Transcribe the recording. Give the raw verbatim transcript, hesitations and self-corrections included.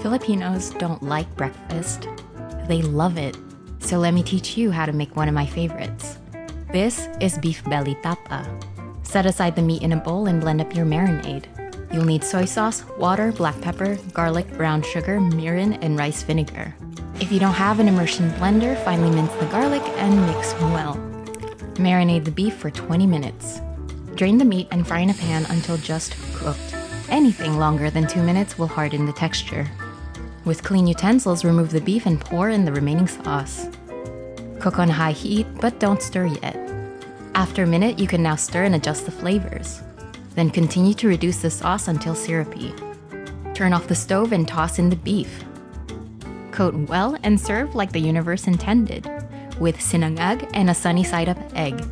Filipinos don't like breakfast. They love it. So let me teach you how to make one of my favorites. This is beef belly tapa. Set aside the meat in a bowl and blend up your marinade. You'll need soy sauce, water, black pepper, garlic, brown sugar, mirin, and rice vinegar. If you don't have an immersion blender, finely mince the garlic and mix well. Marinate the beef for twenty minutes. Drain the meat and fry in a pan until just cooked. Anything longer than two minutes will harden the texture. With clean utensils, remove the beef and pour in the remaining sauce. Cook on high heat, but don't stir yet. After a minute, you can now stir and adjust the flavors. Then continue to reduce the sauce until syrupy. Turn off the stove and toss in the beef. Coat well and serve like the universe intended, with sinangag and a sunny side up egg.